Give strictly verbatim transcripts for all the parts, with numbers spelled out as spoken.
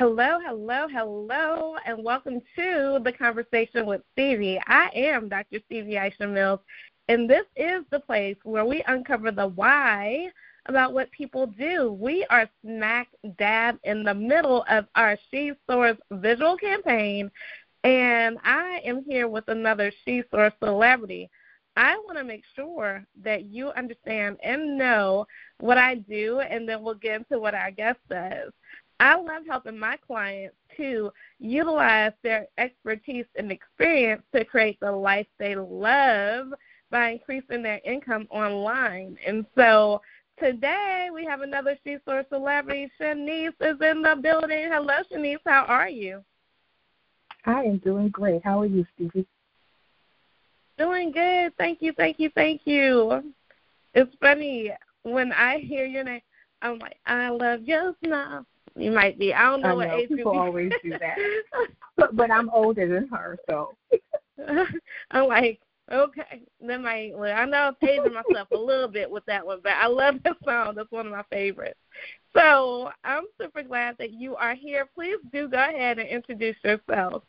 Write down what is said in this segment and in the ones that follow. Hello, hello, hello, and welcome to The Conversation with Stevie. I am Doctor Stevie Aisha Mills, and this is the place where we uncover the why about what people do. We are smack dab in the middle of our She Soars visual campaign, and I am here with another She Soars celebrity. I want to make sure that you understand and know what I do, and then we'll get into what our guest does. I love helping my clients to utilize their expertise and experience to create the life they love by increasing their income online. And so today we have another She Soars celebrity. Shinese is in the building. Hello, Shinese. How are you? I am doing great. How are you, Stevie? Doing good. Thank you, thank you, thank you. It's funny. When I hear your name, I'm like, I love you now. You might be. I don't know, I know what age people always do that. but, but I'm older than her, so I'm like, okay. Then my I know I'm aging myself a little bit with that one, but I love that song. That's one of my favorites. So I'm super glad that you are here. Please do go ahead and introduce yourself.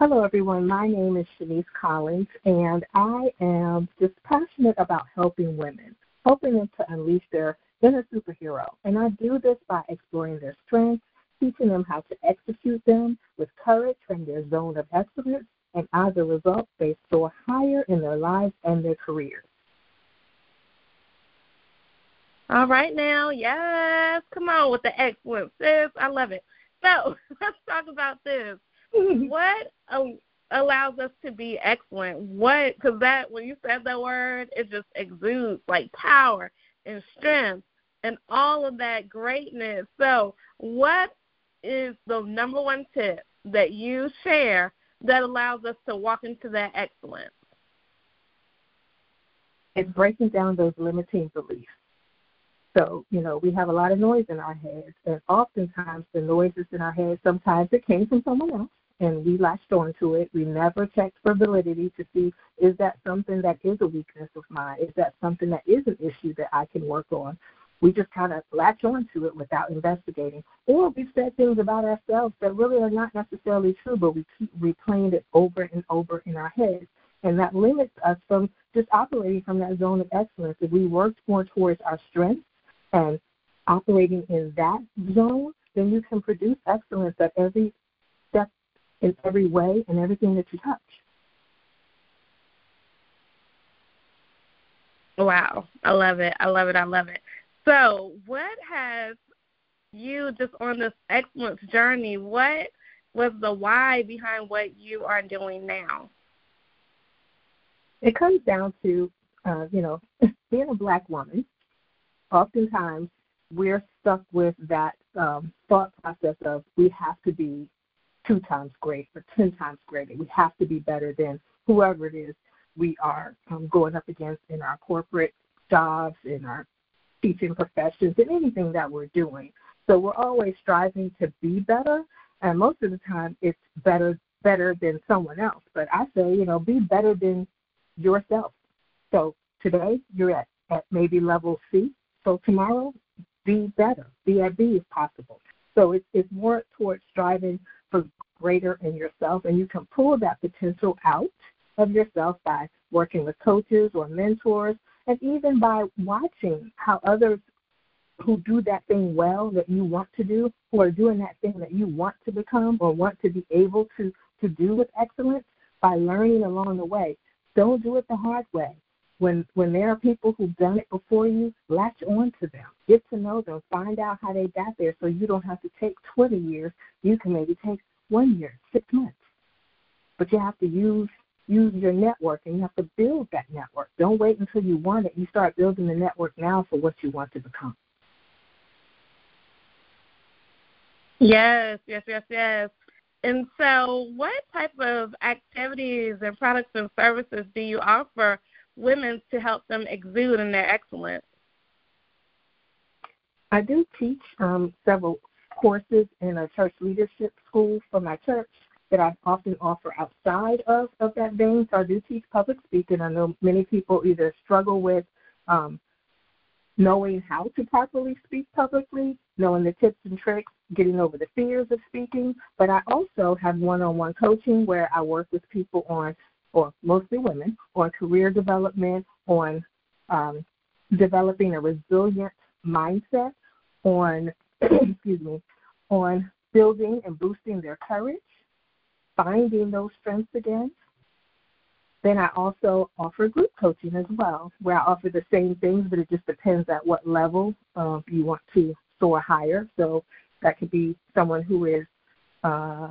Hello, everyone. My name is Shinese Collins, and I am just passionate about helping women, helping them to unleash their inner superhero. And I do this by exploring their strengths, teaching them how to execute them with courage from their zone of excellence, and as a result, they soar higher in their lives and their careers. All right now, yes. Come on with the excellence, sis. I love it. So let's talk about this. What um, allows us to be excellent? What, because that, when you said that word, it just exudes like power and strength and all of that greatness. So what is the number one tip that you share that allows us to walk into that excellence? It's breaking down those limiting beliefs. So, you know, we have a lot of noise in our heads, and oftentimes the noises in our heads, sometimes it came from someone else, and we latched onto it. We never checked for validity to see, is that something that is a weakness of mine? Is that something that is an issue that I can work on? We just kind of latch onto it without investigating. Or we've said things about ourselves that really are not necessarily true, but we keep replaying it over and over in our heads. And that limits us from just operating from that zone of excellence. If we worked more towards our strengths and operating in that zone, then you can produce excellence at every step, in every way, and everything that you touch. Wow. I love it. I love it. I love it. So what has you just on this excellence journey, what was the why behind what you are doing now? It comes down to, uh, you know, being a Black woman. Oftentimes, we're stuck with that um, thought process of we have to be two times great or ten times greater. We have to be better than whoever it is we are um, going up against in our corporate jobs, in our teaching professions, in anything that we're doing. So we're always striving to be better, and most of the time it's better better than someone else. But I say, you know, be better than yourself. So today you're at, at maybe level C. So tomorrow, be better. Be at B if possible. So it's, it's more towards striving for greater in yourself, and you can pull that potential out of yourself by working with coaches or mentors, and even by watching how others who do that thing well that you want to do, who are doing that thing that you want to become or want to be able to, to do with excellence, by learning along the way. Don't do it the hard way. When when there are people who've done it before you, latch on to them. Get to know them. Find out how they got there so you don't have to take twenty years. You can maybe take one year, six months. But you have to use use your network, and you have to build that network. Don't wait until you want it. You start building the network now for what you want to become. Yes, yes, yes, yes. And so what type of activities and products and services do you offer women to help them exude in their excellence? I do teach um, several courses in a church leadership school for my church that I often offer outside of, of that vein. So I do teach public speaking. I know many people either struggle with um, knowing how to properly speak publicly, knowing the tips and tricks, getting over the fears of speaking. But I also have one-on-one coaching where I work with people on, or mostly women, on career development, on um, developing a resilient mindset, on excuse me, on building and boosting their courage, finding those strengths again. Then I also offer group coaching as well, where I offer the same things, but it just depends at what level uh, you want to soar higher. So that could be someone who is uh,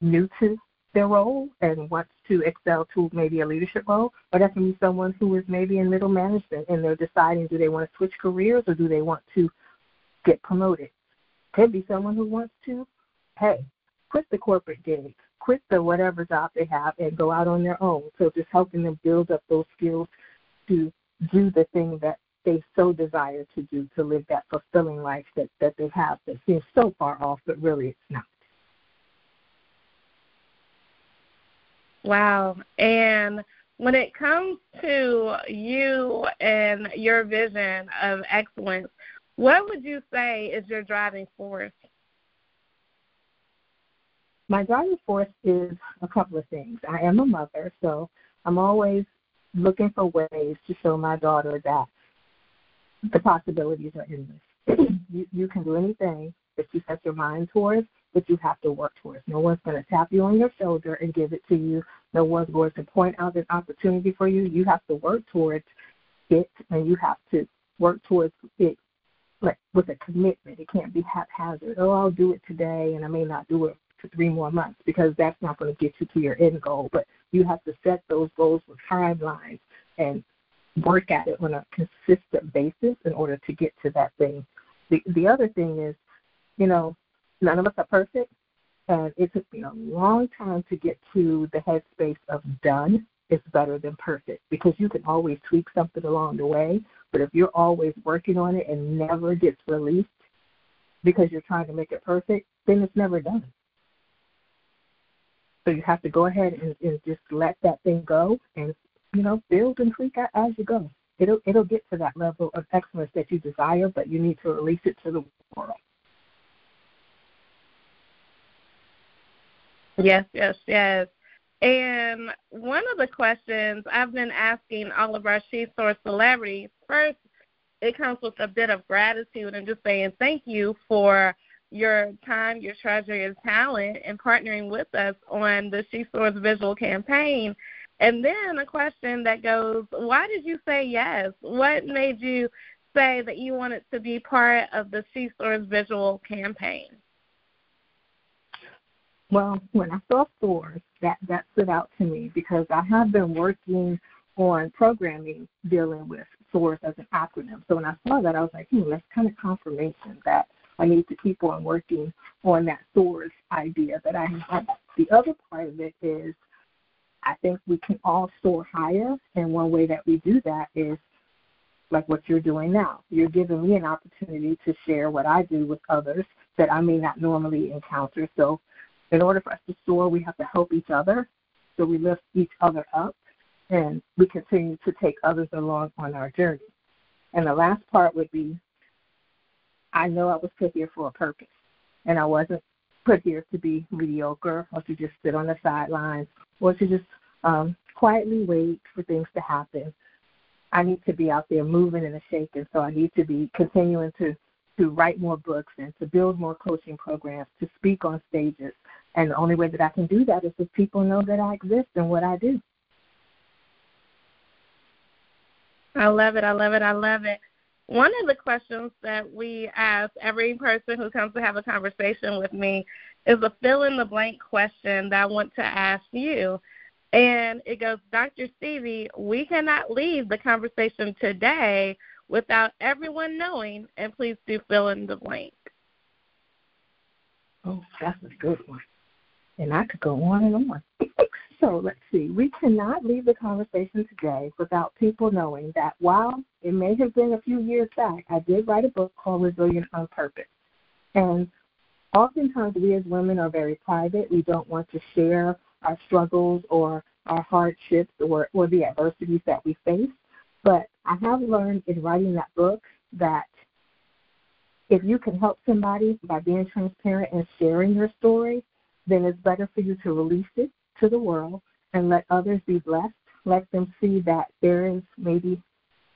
new to their role and wants to excel to maybe a leadership role, or that can be someone who is maybe in middle management and they're deciding, do they want to switch careers or do they want to get promoted? Could be someone who wants to, hey, quit the corporate gig, quit the whatever job they have and go out on their own. So just helping them build up those skills to do the thing that they so desire to do, to live that fulfilling life that, that they have that seems so far off, but really it's not. Wow. And when it comes to you and your vision of excellence, what would you say is your driving force? My driving force is a couple of things. I am a mother, so I'm always looking for ways to show my daughter that the possibilities are endless. you, you can do anything that you set your mind towards, but you have to work towards. No one's going to tap you on your shoulder and give it to you. No one's going to point out an opportunity for you. You have to work towards it, and you have to work towards it like with a commitment. It can't be haphazard. Oh, I'll do it today, and I may not do it for three more months, because that's not going to get you to your end goal. But you have to set those goals with timelines and work at it on a consistent basis in order to get to that thing. The, the other thing is, you know, none of us are perfect, and it took me a long time to get to the headspace of done is better than perfect, because you can always tweak something along the way, but if you're always working on it and never gets released because you're trying to make it perfect, then it's never done. So you have to go ahead and, and just let that thing go and, you know, build and tweak out as you go. It'll, it'll get to that level of excellence that you desire, but you need to release it to the world. Yes, yes, yes. And one of the questions I've been asking all of our She Source celebrities, first, it comes with a bit of gratitude and just saying thank you for your time, your treasure, your talent, and partnering with us on the She Source visual campaign. And then a question that goes, why did you say yes? What made you say that you wanted to be part of the She Source visual campaign? Well, when I saw Source, that, that stood out to me because I have been working on programming dealing with Source as an acronym. So when I saw that, I was like, hmm, that's kind of confirmation that I need to keep on working on that Source idea that I have. The other part of it is I think we can all soar higher, and one way that we do that is like what you're doing now. You're giving me an opportunity to share what I do with others that I may not normally encounter. So in order for us to soar, we have to help each other, so we lift each other up, and we continue to take others along on our journey. And the last part would be, I know I was put here for a purpose, and I wasn't put here to be mediocre or to just sit on the sidelines or to just um, quietly wait for things to happen. I need to be out there moving and shaking, so I need to be continuing to to write more books and to build more coaching programs, to speak on stages. And the only way that I can do that is if people know that I exist and what I do. I love it, I love it, I love it. One of the questions that we ask every person who comes to have a conversation with me is a fill-in-the-blank question that I want to ask you. And it goes, Doctor Stevie, we cannot leave the conversation today without everyone knowing, and please do fill in the blank. Oh, that's a good one. And I could go on and on. So let's see. We cannot leave the conversation today without people knowing that while it may have been a few years back, I did write a book called Resilient on Purpose. And oftentimes we as women are very private. We don't want to share our struggles or our hardships or, or the adversities that we face. But I have learned in writing that book that If you can help somebody by being transparent and sharing your story, then it's better for you to release it to the world and let others be blessed. Let them see that there is maybe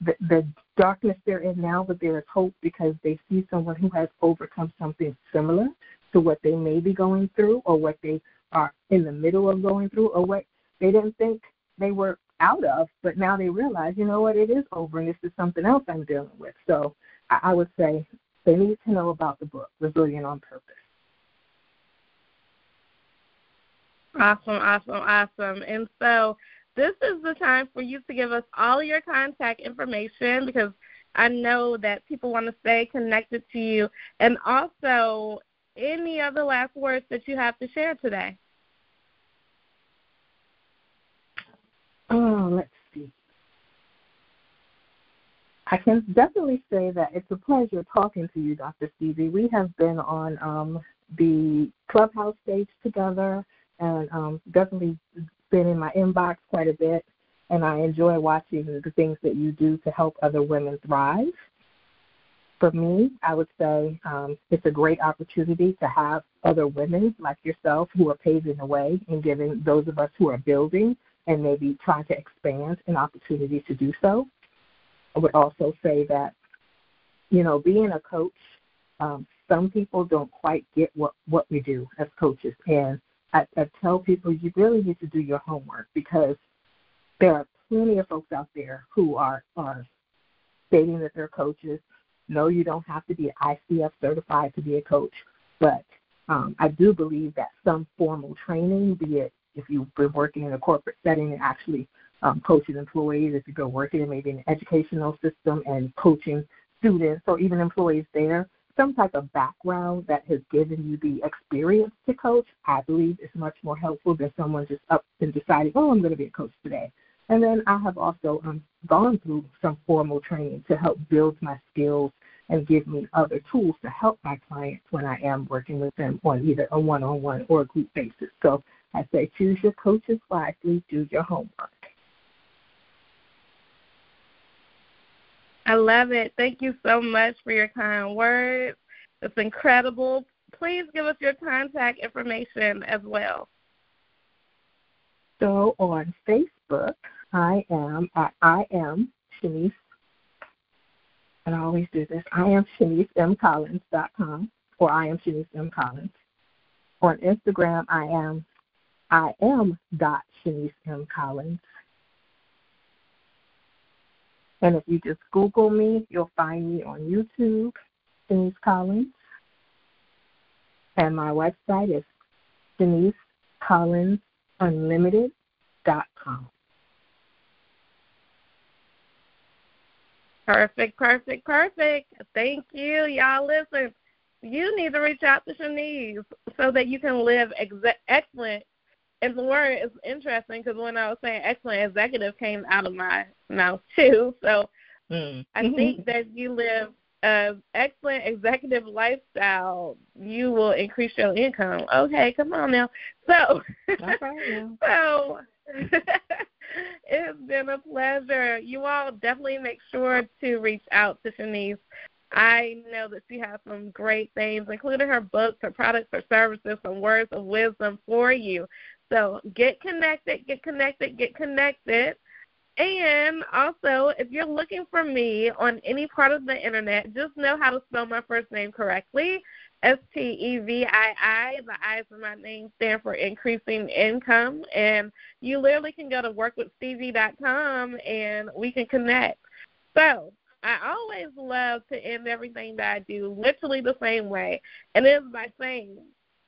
the, the darkness they're in now, but there is hope because they see someone who has overcome something similar to what they may be going through or what they are in the middle of going through or what they didn't think they were out of, but now they realize, you know what, it is over and this is something else I'm dealing with. So I, I would say they need to know about the book, Resilient on Purpose. Awesome, awesome, awesome. And so this is the time for you to give us all your contact information because I know that people want to stay connected to you. And also, any other last words that you have to share today? Oh, let's see. I can definitely say that it's a pleasure talking to you, Doctor Stevie. We have been on um, the Clubhouse stage together and um, definitely been in my inbox quite a bit, and I enjoy watching the things that you do to help other women thrive. For me, I would say um, it's a great opportunity to have other women like yourself who are paving the way and giving those of us who are building and maybe trying to expand an opportunity to do so. I would also say that, you know, being a coach, um, some people don't quite get what, what we do as coaches. And I, I tell people you really need to do your homework because there are plenty of folks out there who are, are stating that they're coaches. No, you don't have to be I C F certified to be a coach, but um, I do believe that some formal training, be it if you've been working in a corporate setting and actually um, coaching employees, if you've been working in maybe an educational system and coaching students or even employees there, some type of background that has given you the experience to coach, I believe is much more helpful than someone just up and deciding, oh, I'm going to be a coach today. And then I have also um, gone through some formal training to help build my skills and give me other tools to help my clients when I am working with them on either a one-on-one or a group basis. So I say choose your coaches wisely, do your homework. I love it. Thank you so much for your kind words. It's incredible. Please give us your contact information as well. So on Facebook, I am at I am Shinese, and I always do this, I am Shinese M Collins dot com or I am ShineseMCollins. On Instagram, I am I am dot ShineseMCollins. And if you just Google me, you'll find me on YouTube, Shinese Collins. And my website is Denise Collins Unlimited dot com. Perfect, perfect, perfect. Thank you, y'all. Listen, you need to reach out to Shinese so that you can live ex- excellent. And the word is interesting because when I was saying excellent executive came out of my mouth too. So mm. I think that you live an excellent executive lifestyle, you will increase your income. Okay, come on now. So, All right, yeah. so it's been a pleasure. You all definitely make sure to reach out to Shinese. I know that she has some great things, including her books, her products, her services, some words of wisdom for you. So get connected, get connected, get connected. And also, if you're looking for me on any part of the internet, just know how to spell my first name correctly, S T E V I I. The I's in my name stand for increasing income. And you literally can go to work with steezy dot com and we can connect. So I always love to end everything that I do literally the same way. And it's by saying,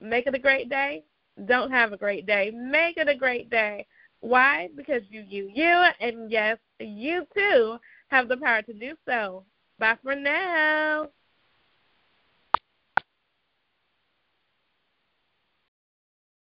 make it a great day. Don't have a great day. Make it a great day. Why? Because you, you, you, and yes, you too have the power to do so. Bye for now.